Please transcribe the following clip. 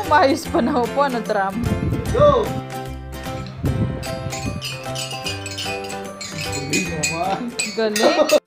Umayos pa na upo, ano tram? Go! Galing!